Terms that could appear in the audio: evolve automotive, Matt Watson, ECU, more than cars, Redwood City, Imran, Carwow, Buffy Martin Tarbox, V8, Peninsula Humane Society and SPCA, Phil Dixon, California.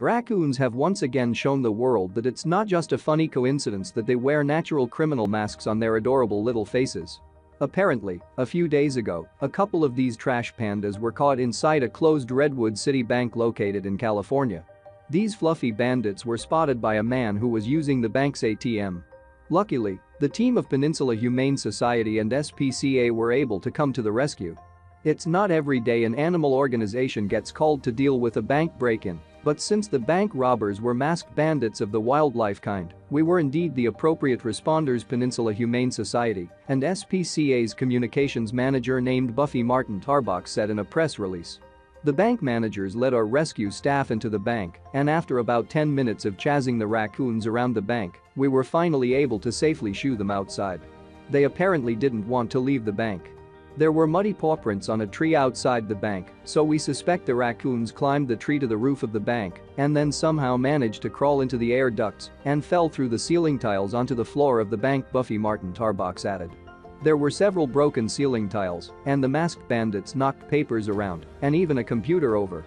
Raccoons have once again shown the world that it's not just a funny coincidence that they wear natural criminal masks on their adorable little faces. Apparently, a few days ago, a couple of these trash pandas were caught inside a closed Redwood City bank located in California. These fluffy bandits were spotted by a man who was using the bank's ATM. Luckily, the team of Peninsula Humane Society and SPCA were able to come to the rescue. It's not every day an animal organization gets called to deal with a bank break-in, but since the bank robbers were masked bandits of the wildlife kind, we were indeed the appropriate responders. Peninsula Humane Society and SPCA's communications manager named Buffy Martin Tarbox said in a press release. The bank managers led our rescue staff into the bank, and after about 10 minutes of chasing the raccoons around the bank, we were finally able to safely shoo them outside. They apparently didn't want to leave the bank. There were muddy paw prints on a tree outside the bank, so we suspect the raccoons climbed the tree to the roof of the bank and then somehow managed to crawl into the air ducts and fell through the ceiling tiles onto the floor of the bank, Buffy Martin Tarbox added. There were several broken ceiling tiles, and the masked bandits knocked papers around and even a computer over.